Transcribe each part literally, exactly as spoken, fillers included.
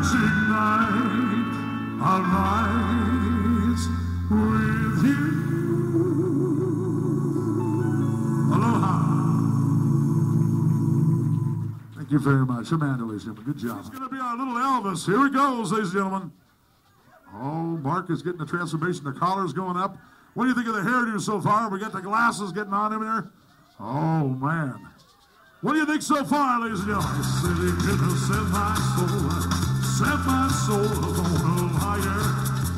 magic night, I'll rise with you. Aloha. Thank you very much. Amanda, ladies and gentlemen. Good job. It's going to be our little Elvis. Here he goes, ladies and gentlemen. Oh, Mark is getting the transformation. The collar's going up. What do you think of the hairdo so far? We got the glasses getting on him there. Oh, man. What do you think so far, ladies and gentlemen? I said it gonna set my soul, set my soul on a higher.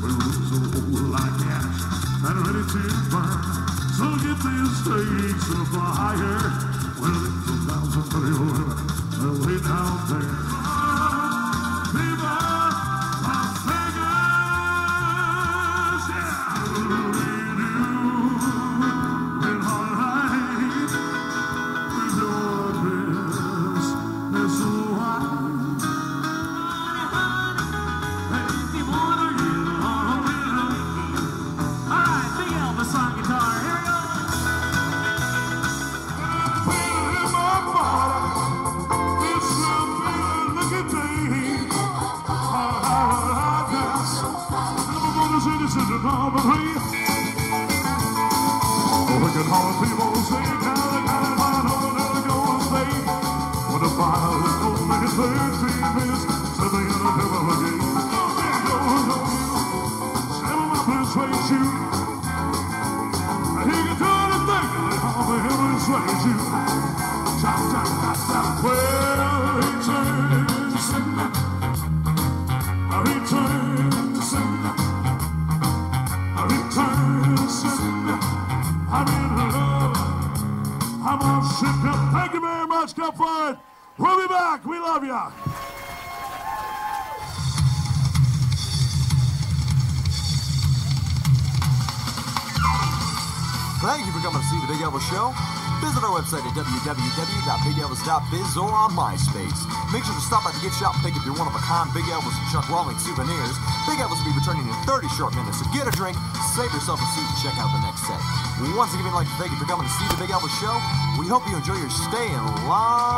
With a soul like ash and ready to burn. So get this stage up higher. Well, it's a thousand thrill, way down there. Thank you very much. Come forward. We'll be back. We love ya. Thank you for coming to see the Big Elvis Show. Visit our website at w w w dot big elvis dot biz or on MySpace. Make sure to stop by the gift shop and pick up your one-of-a-kind Big Elvis and Chuck Rolling souvenirs. Big Elvis will be returning in thirty short minutes, so get a drink, save yourself a seat, and check out the next set. We once again like to thank you for coming to see the Big Elvis Show. We hope you enjoy your stay in Las Vegas.